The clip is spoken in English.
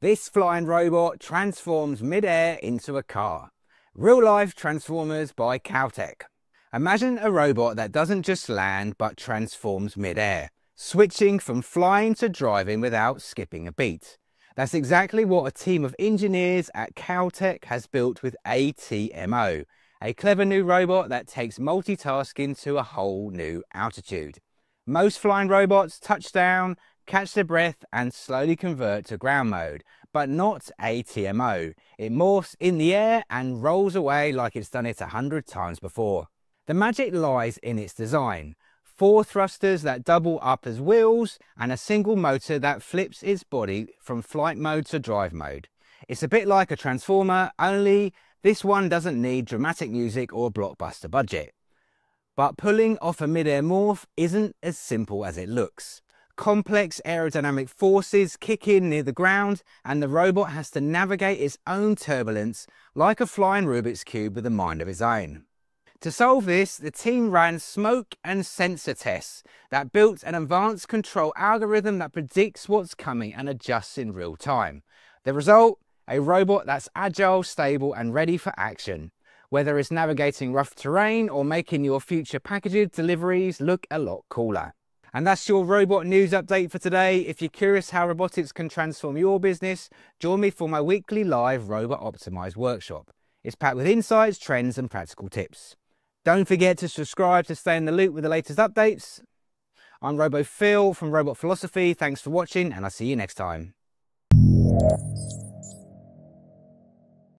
This flying robot transforms mid-air into a car. Real-life Transformers by Caltech. Imagine a robot that doesn't just land but transforms mid-air, switching from flying to driving without skipping a beat. That's exactly what a team of engineers at Caltech has built with ATMO, a clever new robot that takes multitasking to a whole new altitude. Most flying robots touch down, catch their breath and slowly convert to ground mode, but not ATMO. It morphs in the air and rolls away like it's done it 100 times before. The magic lies in its design. 4 thrusters that double up as wheels and a single motor that flips its body from flight mode to drive mode. It's a bit like a transformer, only this one doesn't need dramatic music or blockbuster budget. But pulling off a mid-air morph isn't as simple as it looks. Complex aerodynamic forces kick in near the ground and the robot has to navigate its own turbulence like a flying Rubik's Cube with a mind of its own. To solve this, the team ran smoke and sensor tests that built an advanced control algorithm that predicts what's coming and adjusts in real time. The result? A robot that's agile, stable and ready for action. Whether it's navigating rough terrain or making your future package deliveries look a lot cooler. And that's your robot news update for today. If you're curious how robotics can transform your business, join me for my weekly live Robot Optimised workshop. It's packed with insights, trends and practical tips. Don't forget to subscribe to stay in the loop with the latest updates. I'm Robo Phil from Robot Philosophy. Thanks for watching and I'll see you next time.